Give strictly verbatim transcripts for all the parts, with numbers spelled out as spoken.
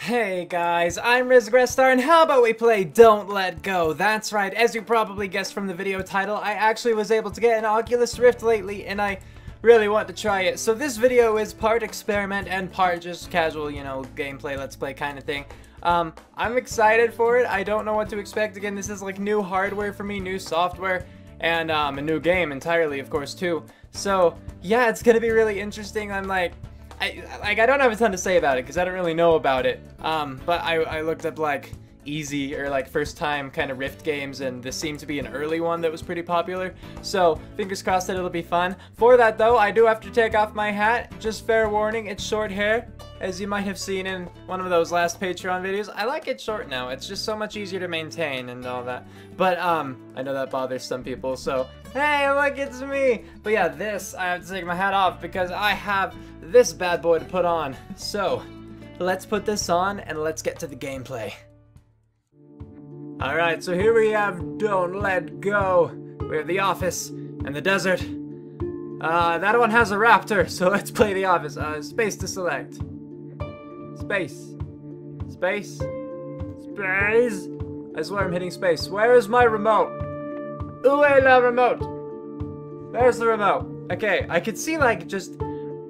Hey guys, I'm Rizgrestar, and how about we play Don't Let Go? That's right, as you probably guessed from the video title, I actually was able to get an Oculus Rift lately, and I really want to try it. So this video is part experiment and part just casual, you know, gameplay, let's play kind of thing. Um, I'm excited for it. I don't know what to expect. Again, this is like new hardware for me, new software, and um, a new game entirely, of course, too. So, yeah, it's gonna be really interesting. I'm like... I, like, I don't have a ton to say about it, because I don't really know about it, um, but I, I looked up, like, easy, or, like, first-time kind of Rift games, and this seemed to be an early one that was pretty popular, so fingers crossed that it'll be fun. For that, though, I do have to take off my hat. Just fair warning, it's short hair, as you might have seen in one of those last Patreon videos. I like it short now. It's just so much easier to maintain and all that, but, um, I know that bothers some people, so... Hey, look, it's me! But yeah, this, I have to take my hat off because I have this bad boy to put on. So, let's put this on and let's get to the gameplay. Alright, so here we have Don't Let Go. We have The Office and the desert. Uh, that one has a raptor, so let's play The Office. Uh, space to select. Space. Space. Space. I swear I'm hitting space. Where is my remote? Ooh, la remote! There's the remote. Okay, I could see, like, just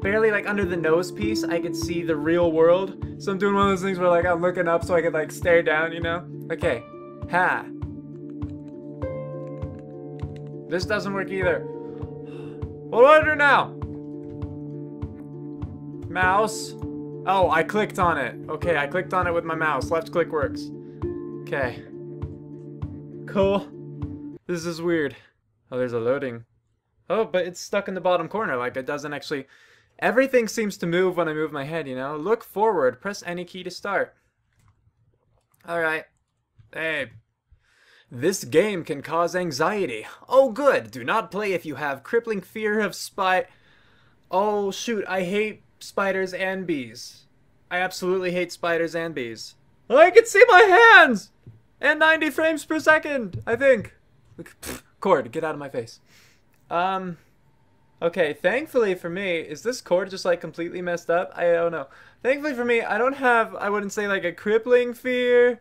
barely, like, under the nose piece, I could see the real world. So I'm doing one of those things where, like, I'm looking up so I could, like, stare down, you know? Okay. Ha. This doesn't work either. What do I do now? Mouse. Oh, I clicked on it. Okay, I clicked on it with my mouse. Left click works. Okay. Cool. This is weird. Oh, there's a loading. Oh, but it's stuck in the bottom corner. Like, it doesn't actually... Everything seems to move when I move my head, you know? Look forward. Press any key to start. Alright. Hey. This game can cause anxiety. Oh, good. Do not play if you have crippling fear of spy... Oh, shoot. I hate spiders and bees. I absolutely hate spiders and bees. I can see my hands! And ninety frames per second, I think. Cord, get out of my face. Um, okay, thankfully for me, is this cord just like completely messed up? I don't know. Thankfully for me, I don't have, I wouldn't say like a crippling fear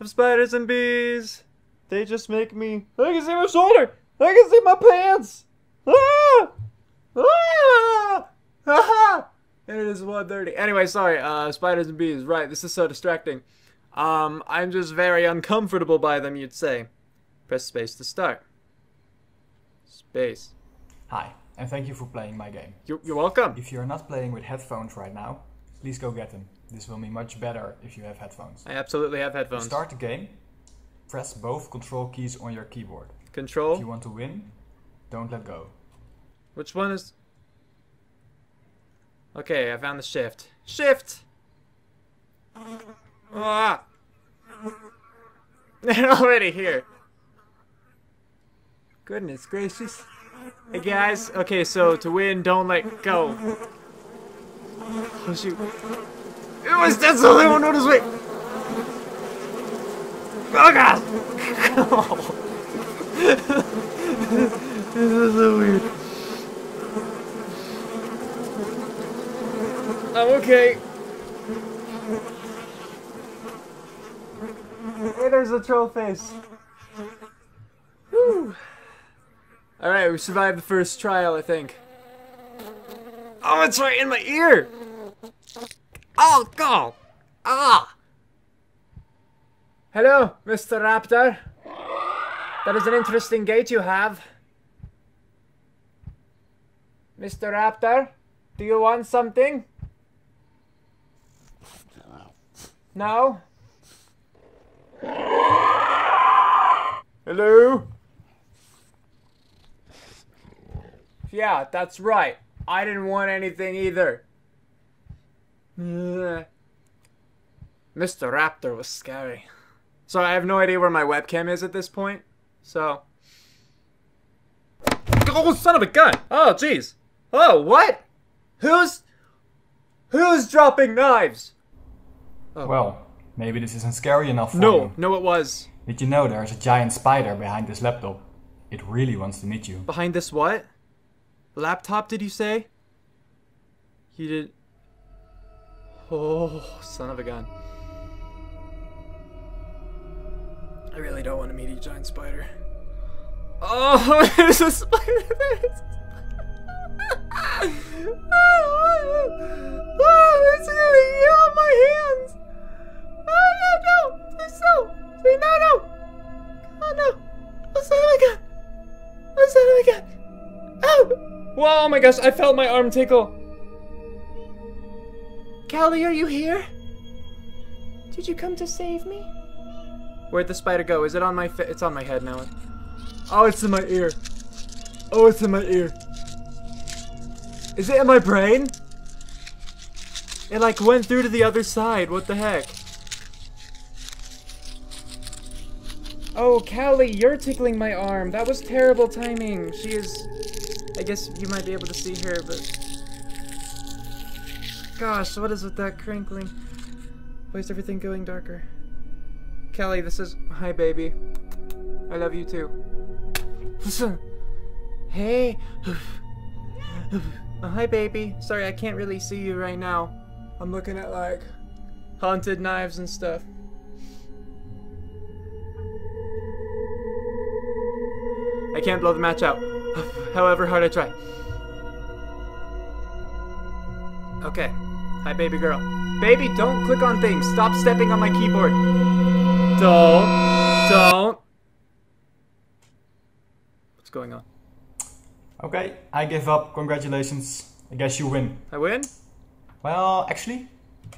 of spiders and bees. They just make me, I can see my shoulder! I can see my pants! Ah! Ah! Ah! And it is one thirty. Anyway, sorry, uh, spiders and bees, right, this is so distracting. Um, I'm just very uncomfortable by them, you'd say. Press space to start. Space. Hi, and thank you for playing my game. You're, you're welcome. If you're not playing with headphones right now, please go get them. This will be much better if you have headphones. I absolutely have headphones. To start the game, press both control keys on your keyboard. Control. If you want to win, don't let go. Which one is... Okay, I found the shift. Shift! Ah! They're already here. Goodness gracious. Hey guys, okay, so to win, don't let go. Oh shoot. It was that's the only one on his way! Oh god! Oh. This is so weird. I'm okay. Hey, there's a troll face. Whew. Alright, we survived the first trial, I think. Oh, it's right in my ear! Oh, go! Ah! Hello, Mister Raptor. That is an interesting gait you have. Mister Raptor, do you want something? No? Hello? Yeah, that's right. I didn't want anything either. Mister Raptor was scary. So I have no idea where my webcam is at this point. So. Oh, son of a gun! Oh, jeez. Oh, what? Who's... Who's dropping knives? Oh. Well, maybe this isn't scary enough for no, you. No, no it was. Did you know there's a giant spider behind this laptop? It really wants to meet you. Behind this what? Laptop, did you say? You did... Oh, son of a gun. I really don't want to meet a giant spider. Oh, there's a spider there. Oh, it's gonna eat all my hands! Oh no, no! Please no! Please no, no! Oh no! Oh, son of a gun! Oh, son of a gun! Oh! Whoa, oh my gosh, I felt my arm tickle! Callie, are you here? Did you come to save me? Where'd the spider go? Is it on my fa- It's on my head now. Oh, it's in my ear. Oh, it's in my ear. Is it in my brain? It like went through to the other side. What the heck? Oh, Callie, you're tickling my arm. That was terrible timing. She is... I guess you might be able to see her, but... Gosh, what is with that crinkling? Why is everything going darker? Callie, this is... Hi, baby. I love you, too. Listen. Hey. Oh, hi, baby. Sorry, I can't really see you right now. I'm looking at, like, haunted knives and stuff. I can't blow the match out, however hard I try. Okay. Hi, baby girl. Baby, don't click on things. Stop stepping on my keyboard. Don't. Don't. What's going on? Okay, I give up. Congratulations. I guess you win. I win? Well, actually,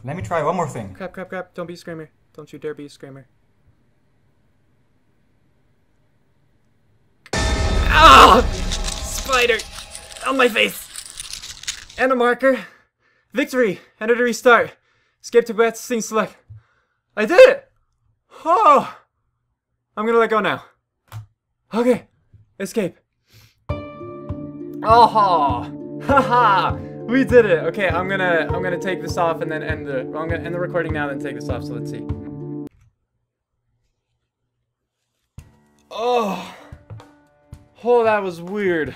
let me try one more thing. Crap, crap, crap. Don't be a screamer. Don't you dare be a screamer. Ah! Spider! On my face! And a marker. Victory! Enter to restart. Escape to bats, scene select. I did it! Oh! I'm gonna let go now. Okay. Escape. Oh ha! Haha! We did it! Okay, I'm gonna I'm gonna take this off and then end the I'm gonna end the recording now and then take this off, so let's see. Oh! Oh, that was weird.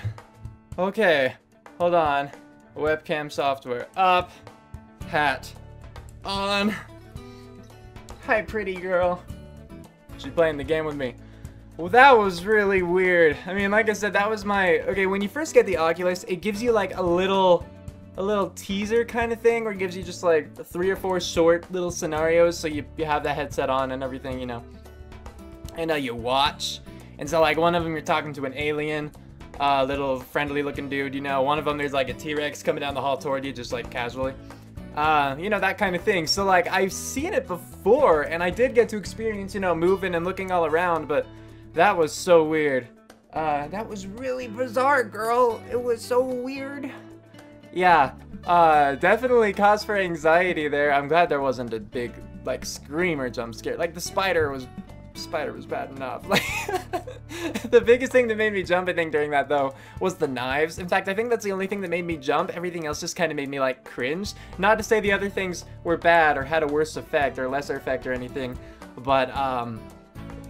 Okay. Hold on. Webcam software up. Hat on. Hi, pretty girl. She's playing the game with me. Well, that was really weird. I mean, like I said, that was my... Okay, when you first get the Oculus, it gives you like a little... a little teaser kind of thing, or it gives you just like three or four short little scenarios, so you, you have the headset on and everything, you know. And uh, you watch. And so like one of them, you're talking to an alien, uh, little friendly looking dude, you know. One of them, there's like a T-Rex coming down the hall toward you, just like casually. Uh, you know, that kind of thing. So like, I've seen it before, and I did get to experience, you know, moving and looking all around, but... That was so weird. Uh, that was really bizarre, girl. It was so weird. Yeah, uh, definitely cause for anxiety there. I'm glad there wasn't a big, like, scream or jump scare. Like, the spider was, spider was bad enough. Like, the biggest thing that made me jump, I think, during that, though, was the knives. In fact, I think that's the only thing that made me jump. Everything else just kind of made me, like, cringe. Not to say the other things were bad or had a worse effect or lesser effect or anything, but, um...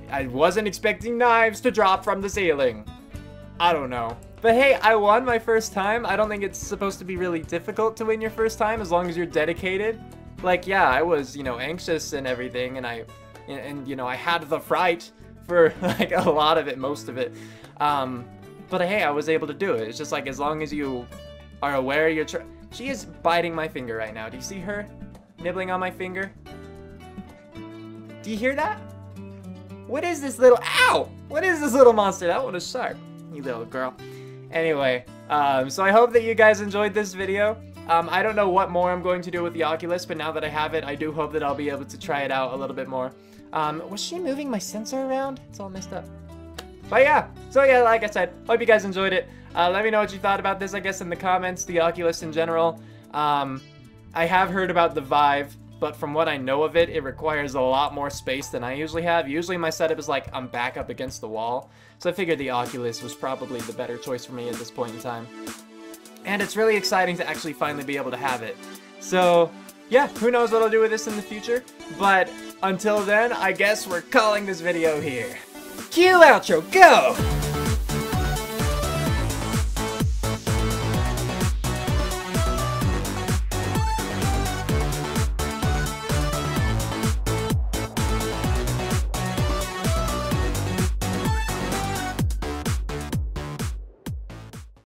I wasn't expecting knives to drop from the ceiling. I don't know. But hey, I won my first time. I don't think it's supposed to be really difficult to win your first time as long as you're dedicated. Like, yeah, I was, you know, anxious and everything, and I, and, and you know, I had the fright for, like, a lot of it, most of it. Um, but hey, I was able to do it. It's just like, as long as you are aware you're tr- She is biting my finger right now. Do you see her nibbling on my finger? Do you hear that? What is this little, ow! What is this little monster? That one is sharp, you little girl. Anyway, um, so I hope that you guys enjoyed this video. Um, I don't know what more I'm going to do with the Oculus, but now that I have it, I do hope that I'll be able to try it out a little bit more. Um, was she moving my sensor around? It's all messed up. But yeah, so yeah, like I said, hope you guys enjoyed it. Uh, let me know what you thought about this, I guess, in the comments, the Oculus in general. Um, I have heard about the Vive. But from what I know of it, it requires a lot more space than I usually have. Usually my setup is like, I'm back up against the wall. So I figured the Oculus was probably the better choice for me at this point in time. And it's really exciting to actually finally be able to have it. So yeah, who knows what I'll do with this in the future. But until then, I guess we're calling this video here. Cue outro, go!